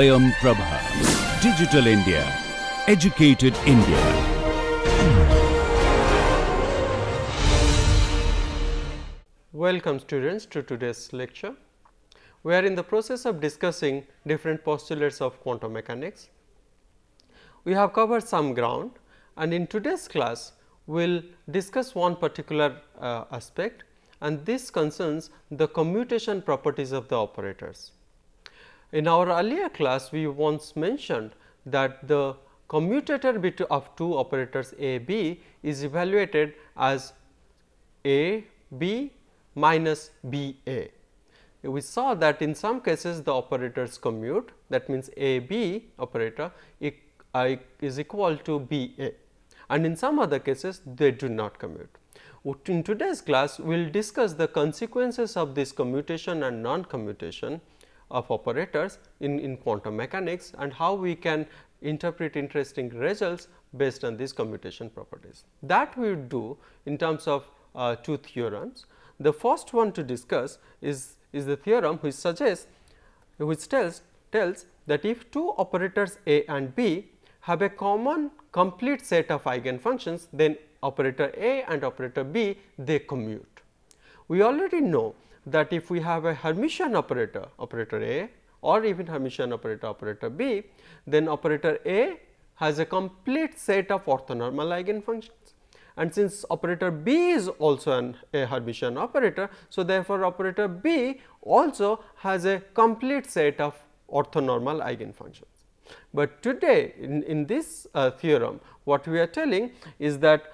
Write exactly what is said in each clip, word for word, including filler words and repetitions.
Swayam Prabha. Digital India. Educated India. Welcome students to today's lecture. We are in the process of discussing different postulates of quantum mechanics. We have covered some ground, and in today's class we will discuss one particular uh, aspect, and this concerns the commutation properties of the operators. In our earlier class, we once mentioned that the commutator of two operators A B is evaluated as A B minus B A. We saw that in some cases the operators commute, that means A B operator is equal to B A, and in some other cases they do not commute. In today's class, we will discuss the consequences of this commutation and non-commutation of operators in, in quantum mechanics, and how we can interpret interesting results based on these commutation properties. That we will do in terms of uh, two theorems. The first one to discuss is, is the theorem which suggests, which tells, tells that if two operators A and B have a common complete set of eigenfunctions, then operator A and operator B, they commute. We already know that if we have a Hermitian operator, operator A, or even Hermitian operator, operator B, then operator A has a complete set of orthonormal eigenfunctions. And since operator B is also an, a Hermitian operator, so therefore operator B also has a complete set of orthonormal eigenfunctions. But today in, in this uh, theorem, what we are telling is that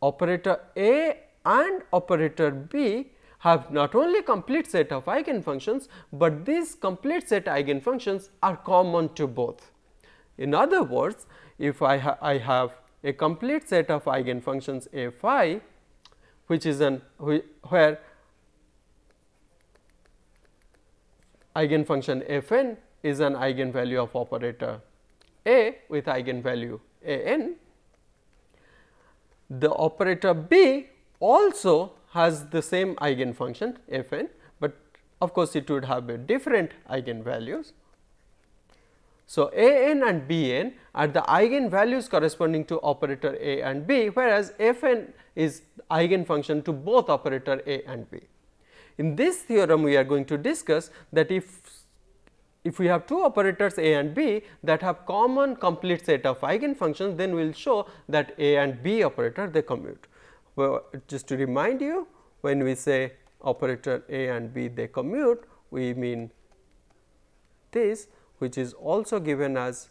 operator A and operator B have not only complete set of eigenfunctions, but these complete set eigenfunctions are common to both. In other words, if I, ha I have a complete set of eigenfunctions A phi, which is an wh where eigenfunction f n is an eigenvalue of operator A with eigenvalue A n, the operator B also has the same eigenfunction f n, but of course, it would have a different eigenvalues. So, A n and B n are the eigenvalues corresponding to operator A and B, whereas f n is eigenfunction to both operator A and B. In this theorem, we are going to discuss that if, if we have two operators A and B that have common complete set of eigenfunctions, then we will show that A and B operator, they commute. Well, just to remind you, when we say operator A and B they commute, we mean this, which is also given as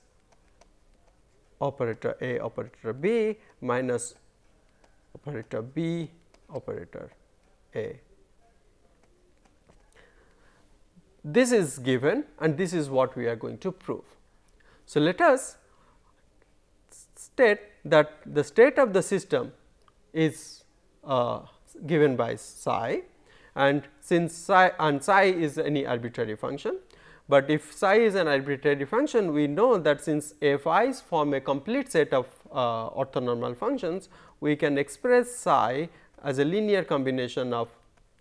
operator A operator B minus operator B operator A. This is given, and this is what we are going to prove. So, let us state that the state of the system is uh, given by psi, and since psi and psi is any arbitrary function, but if psi is an arbitrary function, we know that since f i's form a complete set of uh, orthonormal functions, we can express psi as a linear combination of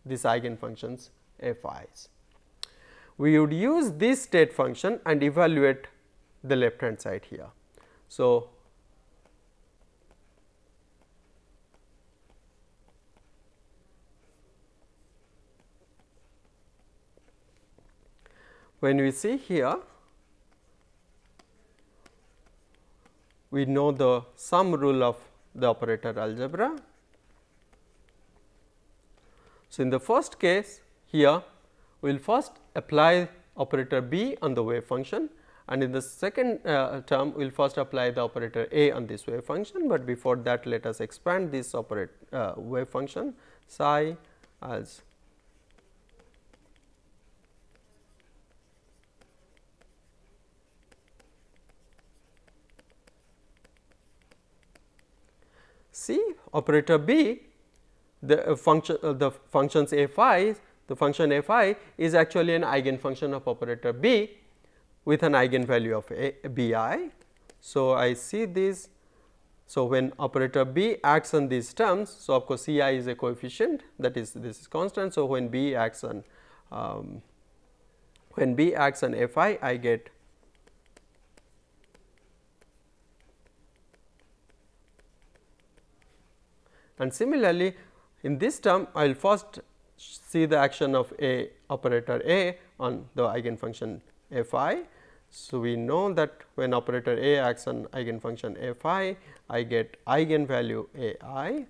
these eigenfunctions f i's. We would use this state function and evaluate the left hand side here. So, when we see here, we know the sum rule of the operator algebra. So, in the first case here, we will first apply operator B on the wave function, and in the second uh, term we will first apply the operator A on this wave function, but before that let us expand this operator uh, wave function psi as see operator B, the uh, function uh, the functions f I, the function f I is actually an eigenfunction of operator B with an eigenvalue of a, b i. So, I see this. So, when operator B acts on these terms, so of course, c I is a coefficient, that is this is constant. So, when b acts on um, when b acts on f I, I get And similarly, in this term I will first see the action of a operator A on the eigenfunction f I. So, we know that when operator A acts on eigenfunction f I, I get eigenvalue a I.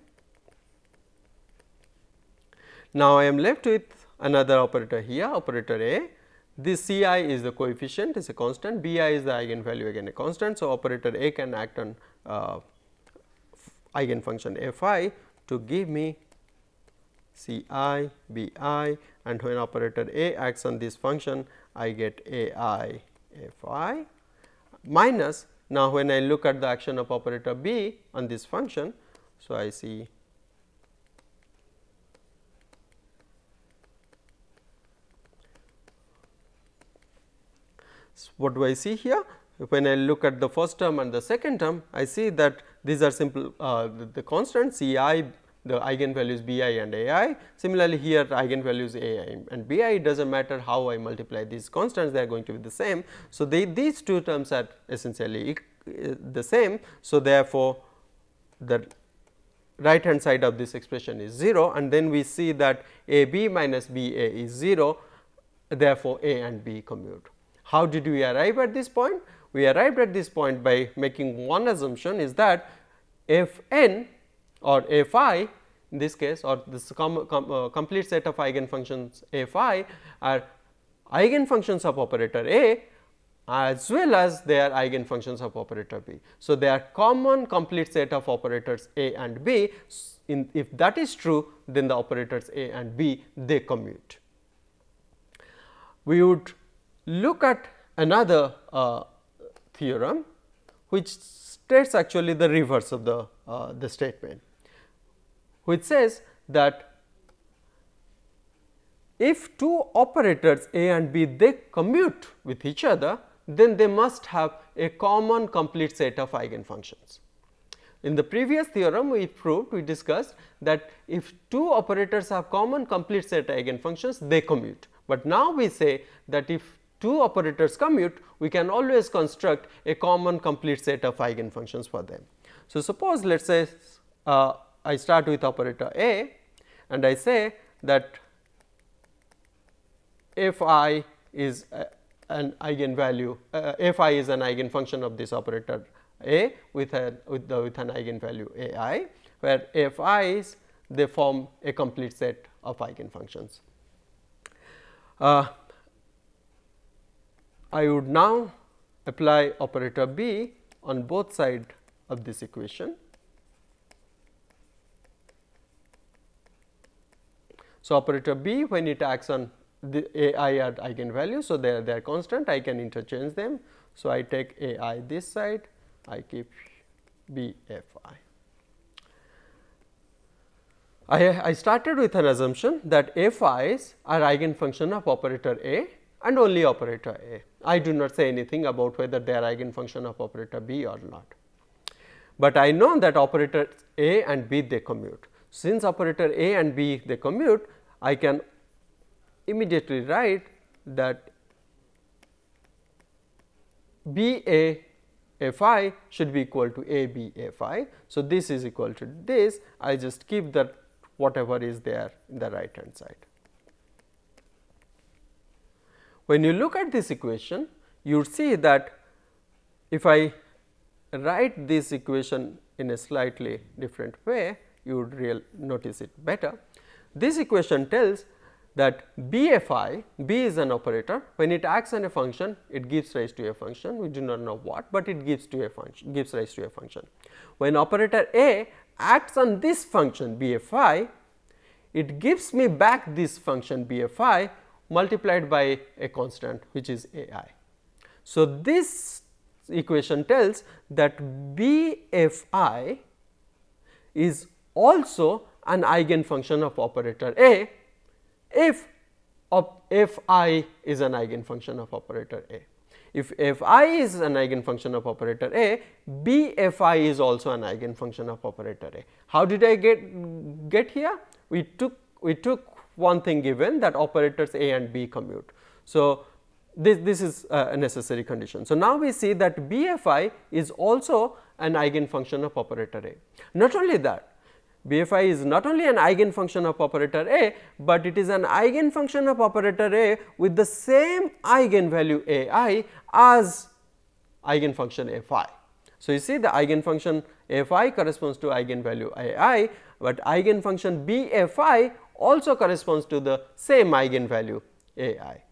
Now, I am left with another operator here, operator A. This C I is the coefficient, is a constant, B I is the eigenvalue, again a constant. So, operator A can act on uh, eigenfunction f I to give me C I, B I, and when operator A acts on this function, I get A I f I minus. Now, when I look at the action of operator B on this function, so I see so what do I see here? When I look at the first term and the second term, I see that these are simple uh, the, the constants C I, the eigenvalues B I and A I. Similarly, here eigenvalues A I and B I, it does not matter how I multiply these constants, they are going to be the same. So, they, these two terms are essentially the same. So, therefore, the right hand side of this expression is zero, and then we see that A B minus B A is zero, therefore, A and B commute. How did we arrive at this point? We arrived at this point by making one assumption, is that f n or f I in this case, or this com, com, uh, complete set of eigenfunctions f I are eigenfunctions of operator A as well as they are eigenfunctions of operator B. So, they are common complete set of operators A and B. In, if that is true, then the operators A and B, they commute. We would look at another uh, theorem which states actually the reverse of the, uh, the statement, which says that if two operators A and B, they commute with each other, then they must have a common complete set of eigenfunctions. In the previous theorem, we proved, we discussed that if two operators have common complete set eigenfunctions, they commute. But now, we say that if two operators commute, we can always construct a common complete set of eigenfunctions for them. So, suppose let us say uh, I start with operator A and I say that f I is uh, an eigenvalue, uh, f I is an eigenfunction of this operator A with, a, with, the, with an eigenvalue a I, where f i's, they form a complete set of eigenfunctions. Uh, I would now apply operator B on both sides of this equation. So, operator B, when it acts on the A I are eigenvalues, so they are, they are constant, I can interchange them. So, I take A I this side, I keep B f I. I, I started with an assumption that f i's are eigenfunction of operator A and only operator A. I do not say anything about whether they are eigenfunction of operator B or not, but I know that operators A and B, they commute. Since operator A and B, they commute, I can immediately write that B A f I should be equal to A B f I. So, this is equal to this, I just keep that whatever is there in the right hand side. When you look at this equation, you would see that if I write this equation in a slightly different way, you would real notice it better. This equation tells that B f I, B is an operator, when it acts on a function, it gives rise to a function, we do not know what, but it gives to a function, gives rise to a function. When operator A acts on this function B f I, it gives me back this function B f I multiplied by a constant which is a I. So, this equation tells that B f I is also an eigenfunction of operator A if op f I is an eigenfunction of operator A. If f I is an eigenfunction of operator A, B f I is also an eigenfunction of operator A. How did I get, get here? We took, we took one thing given, that operators A and B commute. So, this, this is uh, a necessary condition. So, now we see that B f I is also an eigenfunction of operator A. Not only that, B F I is not only an eigenfunction of operator A, but it is an eigenfunction of operator A with the same eigenvalue A I as eigenfunction A phi. So, you see the eigenfunction A phi corresponds to eigenvalue A I, but eigenfunction B A phi also corresponds to the same eigenvalue A I.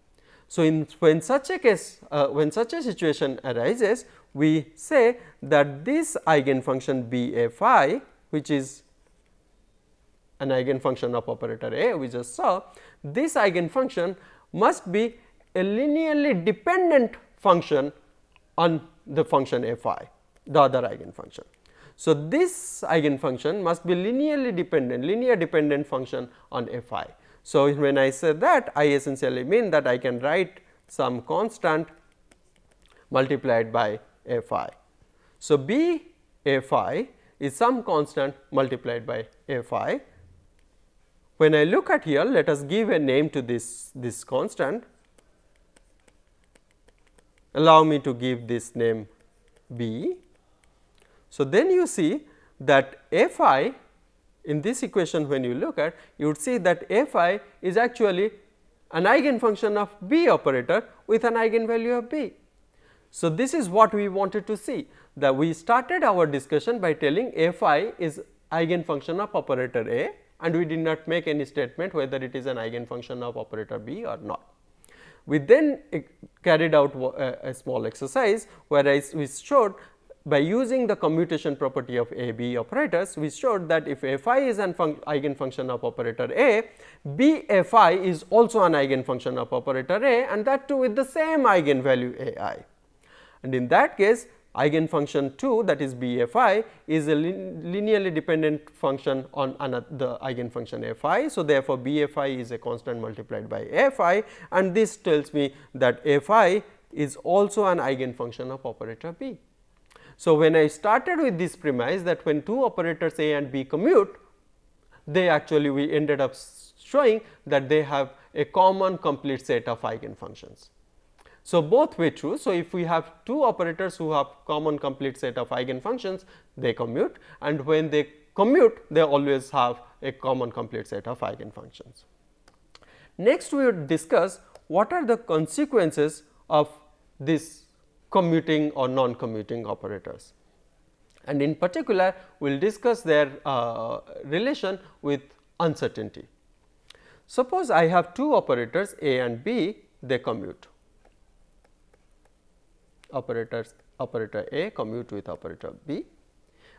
So, in when such a case, uh, when such a situation arises, we say that this eigenfunction B A phi, which is an eigenfunction of operator A we just saw, this eigenfunction must be a linearly dependent function on the function A phi, the other eigenfunction. So, this eigenfunction must be linearly dependent, linear dependent function on A phi. So, when I say that, I essentially mean that I can write some constant multiplied by A phi. So, B A phi is some constant multiplied by A phi. When I look at here, let us give a name to this, this constant. Allow me to give this name B. So, then you see that A phi in this equation, when you look at, you would see that A phi is actually an eigenfunction of B operator with an eigenvalue of B. So, this is what we wanted to see, that we started our discussion by telling A phi is eigenfunction of operator A, and we did not make any statement whether it is an eigenfunction of operator B or not. We then carried out a small exercise where we showed by using the commutation property of A B operators, we showed that if A phi is an eigenfunction of operator A, B A phi is also an eigenfunction of operator A, and that too with the same eigenvalue A I. And in that case, eigenfunction two, that is B A phi, is a linearly dependent function on another, the eigenfunction A phi. So, therefore, B A phi is a constant multiplied by A phi, and this tells me that A phi is also an eigenfunction of operator B. So, when I started with this premise that when two operators A and B commute, they actually we ended up showing that they have a common complete set of eigenfunctions. So, both were true. So, if we have two operators who have common complete set of eigenfunctions, they commute, and when they commute, they always have a common complete set of eigenfunctions. Next, we would discuss what are the consequences of this commuting or non-commuting operators, and in particular we will discuss their uh, relation with uncertainty. Suppose I have two operators A and B, they commute, operators operator A commute with operator B,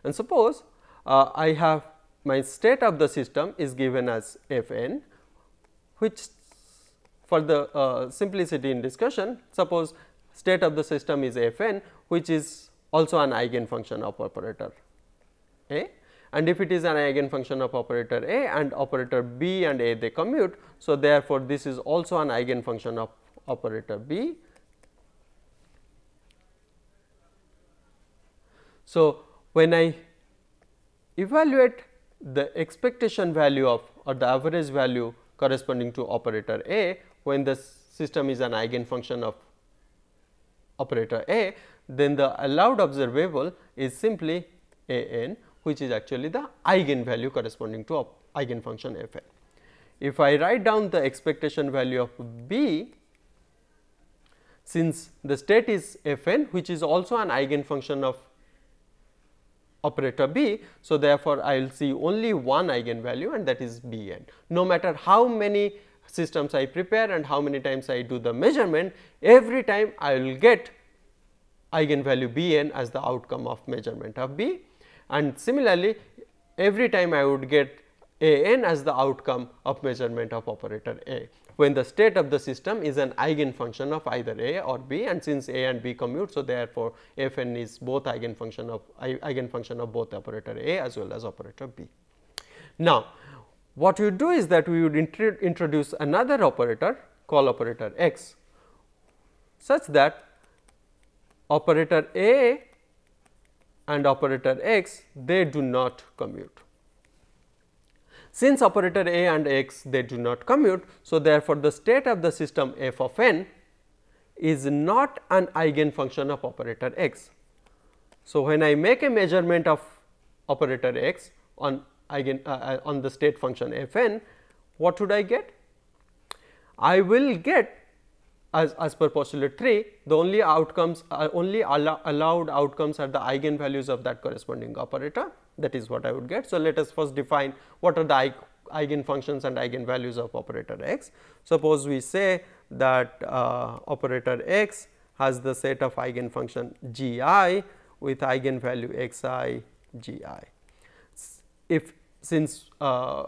and suppose uh, I have my state of the system is given as F n, which for the uh, simplicity in discussion, suppose state of the system is F n, which is also an eigenfunction of operator A, and if it is an eigenfunction of operator A and operator B and A they commute. So, therefore, this is also an eigenfunction of operator B. So, when I evaluate the expectation value of or the average value corresponding to operator A when the system is an eigenfunction of operator A, then the allowed observable is simply A n, which is actually the eigenvalue corresponding to eigenfunction F n. If I write down the expectation value of B, since the state is F n, which is also an eigenfunction of operator B. So, therefore, I will see only one eigenvalue, and that is B n. No matter how many systems I prepare and how many times I do the measurement, every time I will get eigenvalue B n as the outcome of measurement of B, and similarly every time I would get A n as the outcome of measurement of operator A when the state of the system is an eigenfunction of either A or B, and since A and B commute. So, therefore, F n is both eigenfunction of eigenfunction of both operator A as well as operator B. Now, what you do is that we would introduce another operator called operator X, such that operator A and operator X, they do not commute. Since operator A and X, they do not commute. So, therefore, the state of the system f of n is not an eigenfunction of operator X. So, when I make a measurement of operator X on eigen uh, on the state function f n, what should I get? I will get as, as per postulate three, the only outcomes uh, only allow, allowed outcomes are the eigenvalues of that corresponding operator, that is what I would get. So, let us first define what are the eigenfunctions and eigenvalues of operator x. Suppose we say that uh, operator x has the set of eigenfunction g I with eigenvalue x I g I. If since uh,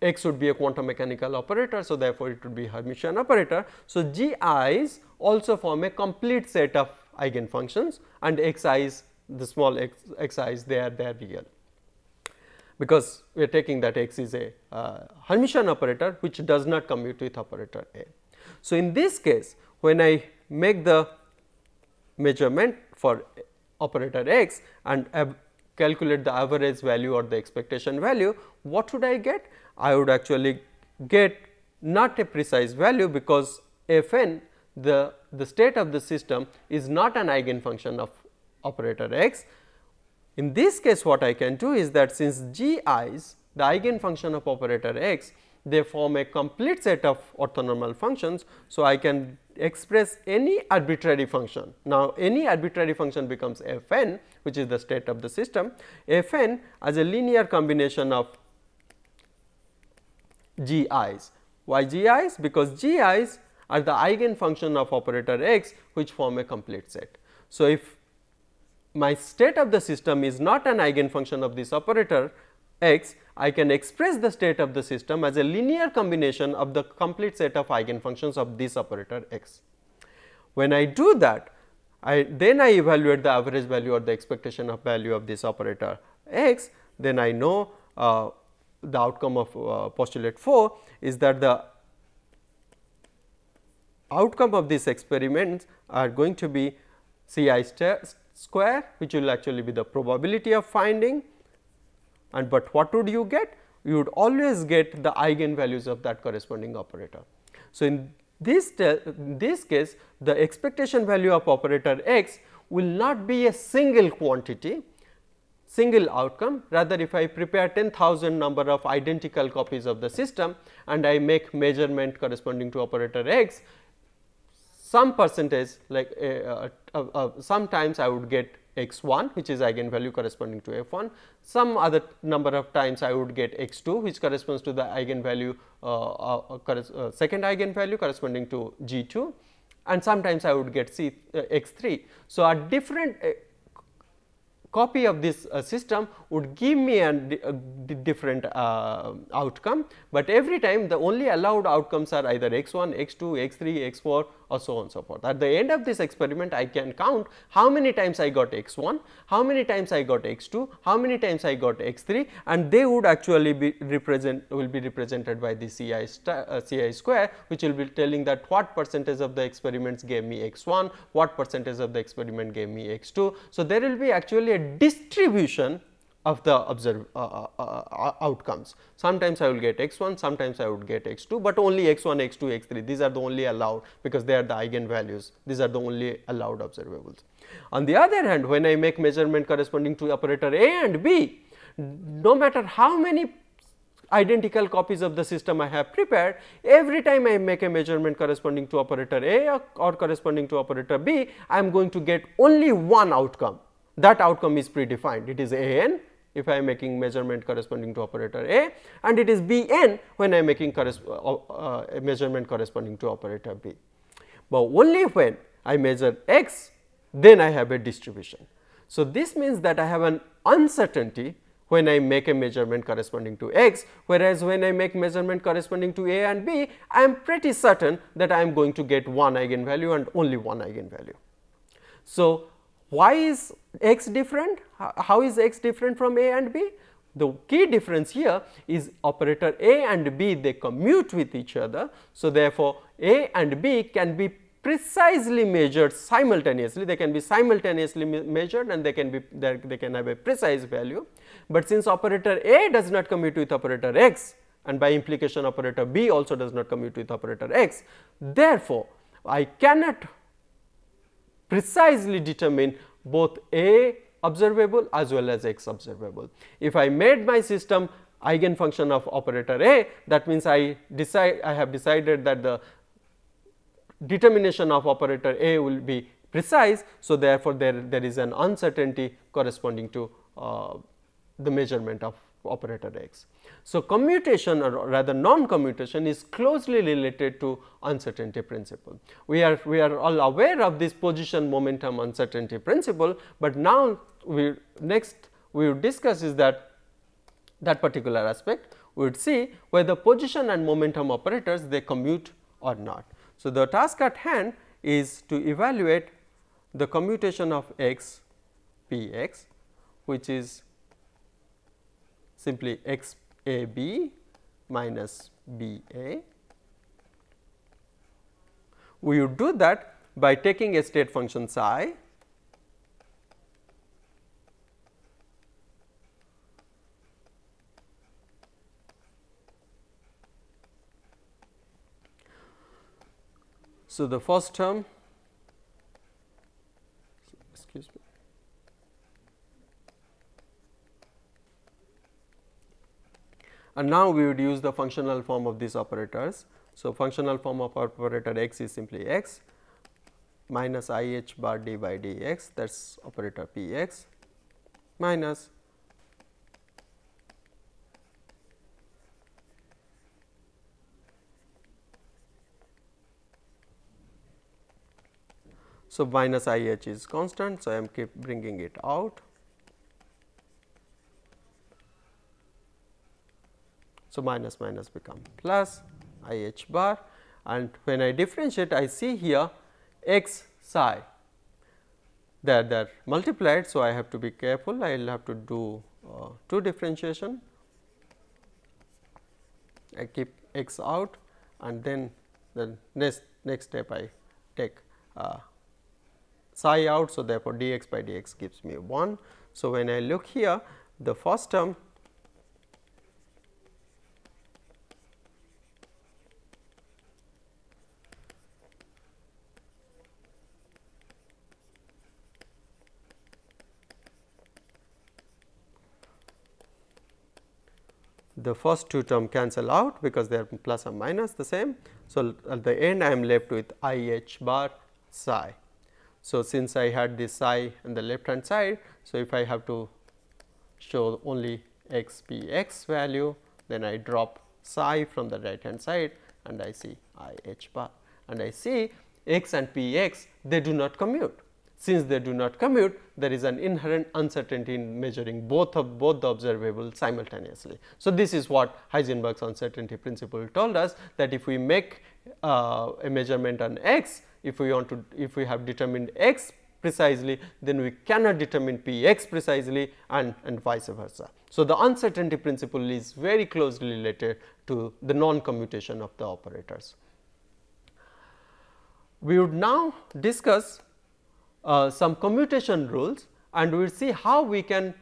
x would be a quantum mechanical operator, so therefore, it would be Hermitian operator. So, g i's also form a complete set of eigenfunctions and x i's, the small x, x i's, they are, they are real, because we are taking that x is a uh, Hermitian operator which does not commute with operator A. So, in this case, when I make the measurement for operator x and calculate the average value or the expectation value, what should I get? I would actually get not a precise value, because f n, the, the state of the system is not an eigenfunction of operator x. In this case, what I can do is that since g i's, the eigenfunction of operator x, they form a complete set of orthonormal functions. So, I can express any arbitrary function. Now, any arbitrary function becomes f n, which is the state of the system. f n as a linear combination of g i's. Why g i's? Because g i's are the eigenfunction of operator x which form a complete set. So, if my state of the system is not an eigenfunction of this operator x, I can express the state of the system as a linear combination of the complete set of eigenfunctions of this operator x. When I do that, I then I evaluate the average value or the expectation of value of this operator x, then I know uh, the outcome of uh, postulate four is that the outcome of these experiments are going to be C I square, which will actually be the probability of finding. And but what would you get? You would always get the eigenvalues of that corresponding operator. So, in this, this case, the expectation value of operator x will not be a single quantity, single outcome. Rather, if I prepare ten thousand number of identical copies of the system and I make measurement corresponding to operator x, some percentage like uh, uh, uh, sometimes I would get x one, which is eigenvalue corresponding to f one, some other number of times I would get x two, which corresponds to the eigenvalue uh, uh, uh, second eigenvalue corresponding to g two, and sometimes I would get c uh, x three. So, a different uh, copy of this uh, system would give me a, di a different uh, outcome, but every time the only allowed outcomes are either x one, x two, x three, x four or so on and so forth. At the end of this experiment, I can count how many times I got x one, how many times I got x two, how many times I got x three, and they would actually be represent will be represented by the C I, uh, C I square, which will be telling that what percentage of the experiments gave me x one, what percentage of the experiment gave me x two. So, there will be actually a distribution of the observed uh, uh, uh, outcomes. Sometimes I will get x one, sometimes I would get x two, but only x one, x two, x three, these are the only allowed, because they are the eigenvalues, these are the only allowed observables. On the other hand, when I make measurement corresponding to operator A and B, no matter how many identical copies of the system I have prepared, every time I make a measurement corresponding to operator A or, or corresponding to operator B, I am going to get only one outcome. That outcome is predefined, it is A n if I am making measurement corresponding to operator A, and it is B n when I am making uh, a measurement corresponding to operator B. But only when I measure x, then I have a distribution. So, this means that I have an uncertainty when I make a measurement corresponding to x, whereas when I make measurement corresponding to A and B, I am pretty certain that I am going to get one eigenvalue and only one eigenvalue. So, why is x different? How is x different from A and B? The key difference here is operator A and B, they commute with each other. So, therefore, A and B can be precisely measured simultaneously, they can be simultaneously measured and they can be they can have a precise value. But since operator A does not commute with operator x, and by implication operator B also does not commute with operator x, therefore, I cannot precisely determine both A observable as well as x observable. If I made my system eigenfunction of operator A, that means I decide I have decided that the determination of operator A will be precise. So, therefore, there, there is an uncertainty corresponding to uh, the measurement of operator X. So, commutation or rather non commutation is closely related to uncertainty principle. We are we are all aware of this position momentum uncertainty principle, but now we next we will discuss is that that particular aspect. We would see whether position and momentum operators they commute or not. So, the task at hand is to evaluate the commutation of x p x, which is simply x a b minus b a. We would do that by taking a state function psi . So, the first term, excuse me, and now we would use the functional form of these operators. So, functional form of operator x is simply x minus I h bar d by d x, that is operator p x minus So, minus I h is constant. So, I am keep bringing it out. So, minus minus become plus I h bar, and when I differentiate I see here x psi they are multiplied. So, I have to be careful, I will have to do uh, two differentiation. I keep x out and then the next next step I take uh, psi out. So, therefore, d x by d x gives me one. So, when I look here the first term the first two term cancel out because they are plus or minus the same. So, at the end I am left with I h bar psi. So, since I had this psi on the left hand side, so if I have to show only x p x value, then I drop psi from the right hand side and I see I h bar, and I see x and p x they do not commute. Since they do not commute, there is an inherent uncertainty in measuring both of both the observables simultaneously. So, this is what Heisenberg's uncertainty principle told us, that if we make uh, a measurement on x, if we want to if we have determined x precisely, then we cannot determine p x precisely and, and vice versa. So, the uncertainty principle is very closely related to the non commutation of the operators. We would now discuss uh, some commutation rules, and we will see how we can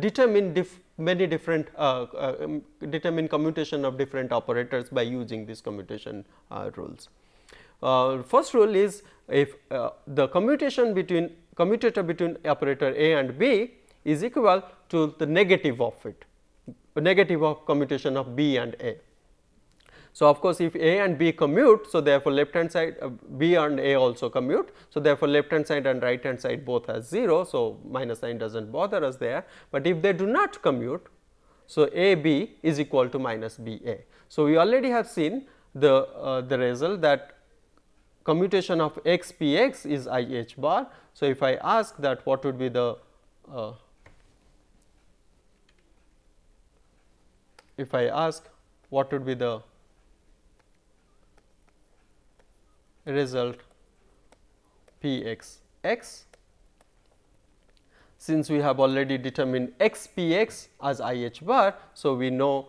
determine dif many different uh, uh, determine commutation of different operators by using these commutation uh, rules. Uh, first rule is if uh, the commutation between commutator between operator A and B is equal to the negative of it, negative of commutation of B and A. So, of course, if A and B commute, so therefore, left hand side uh, B and A also commute. So, therefore, left hand side and right hand side both has zero. So, minus sign does not bother us there, but if they do not commute, so A B is equal to minus B A. So, we already have seen the, uh, the result that commutation of x p x is I h bar. So, if I ask that what would be the uh, if I ask what would be the result p x x, since we have already determined x p x as I h bar. So, we know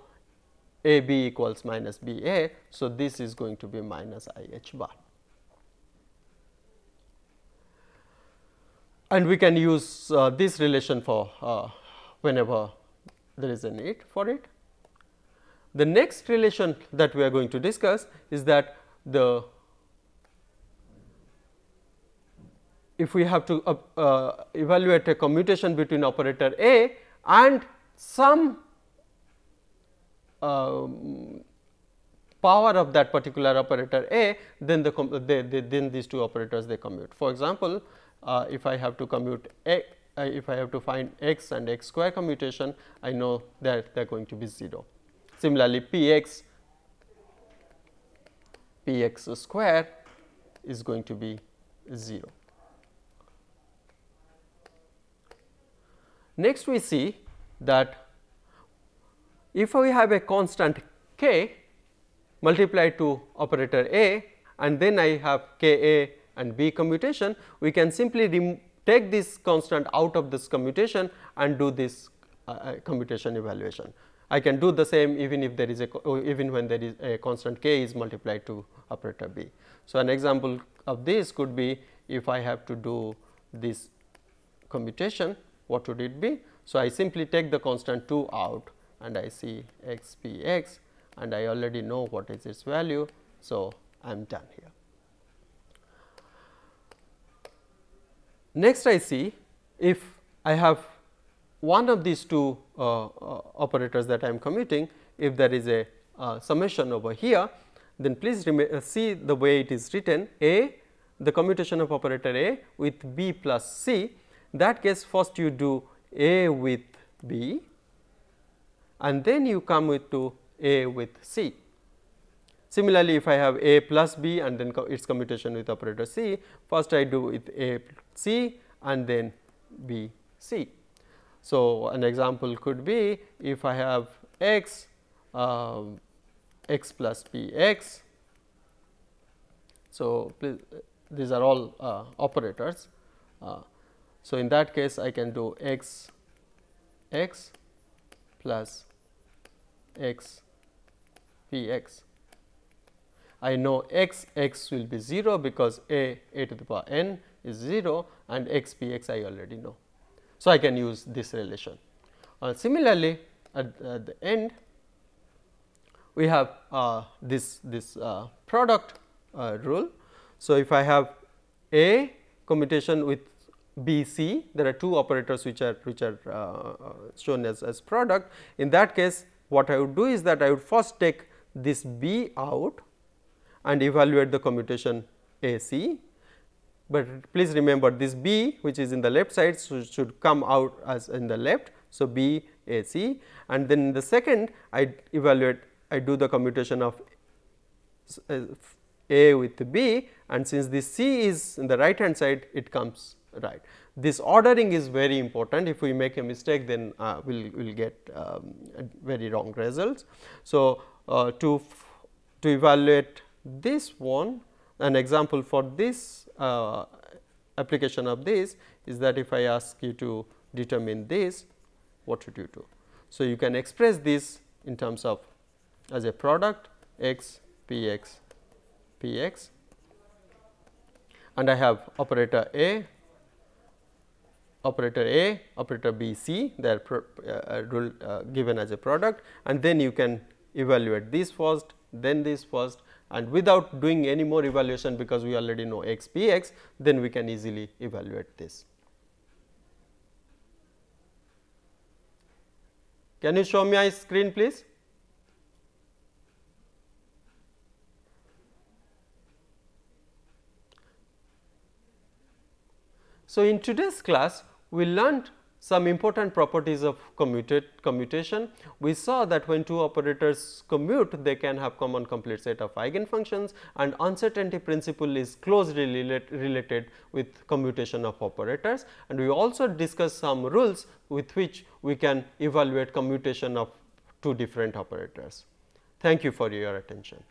a b equals minus b a. So, this is going to be minus I h bar. And we can use uh, this relation for uh, whenever there is a need for it. The next relation that we are going to discuss is that the if we have to uh, uh, evaluate a commutation between operator A and some uh, power of that particular operator A, then the they, they, then these two operators they commute. For example, uh, if I have to commute A, uh, if I have to find x and x square commutation, I know that they are going to be zero. Similarly, Px Px square is going to be zero. Next, we see that if we have a constant k multiplied to operator A and then I have k A and B commutation, we can simply take this constant out of this commutation and do this uh, commutation evaluation. I can do the same even if there is a even when there is a constant k is multiplied to operator B. So, an example of this could be if I have to do this commutation, what would it be? So, I simply take the constant two out and I see x p x and I already know what is its value. So, I am done here. Next, I see if I have one of these two uh, uh, operators that I am commuting, if there is a uh, summation over here, then please uh, see the way it is written A, the commutation of operator A with B plus C. That case, first you do A with B and then you come with to A with C. Similarly, if I have A plus B and then co its commutation with operator C, first I do with A C and then B C. So, an example could be if I have x uh, x plus p x. So, please, these are all uh, operators. Uh, so, in that case I can do x x plus x p x. I know x x will be zero because a a to the power n is zero and x p x I already know. So, I can use this relation. Uh, similarly, at, at the end we have uh, this this uh, product uh, rule. So, if I have a commutation with B C, there are two operators which are which are uh, shown as, as product. In that case, what I would do is that I would first take this B out and evaluate the commutation A C. But please remember this B which is in the left side so should come out as in the left. So, B A C and then in the second I evaluate I do the commutation of A with B and since this C is in the right hand side it comes right. This ordering is very important. If we make a mistake then uh, we will we'll get um, very wrong results. So, uh, to, to evaluate this one, an example for this uh, application of this is that if I ask you to determine this, what should you do? So, you can express this in terms of as a product x p x p x and I have operator A, operator A, operator B, C, they are pro, uh, rule, uh, given as a product and then you can evaluate this first, then this first and without doing any more evaluation because we already know x p x, then we can easily evaluate this. Can you show me my screen please? So, in today's class, we learned some important properties of commutation. We saw that when two operators commute, they can have common complete set of eigenfunctions and uncertainty principle is closely relate, related with commutation of operators. And we also discussed some rules with which we can evaluate commutation of two different operators. Thank you for your attention.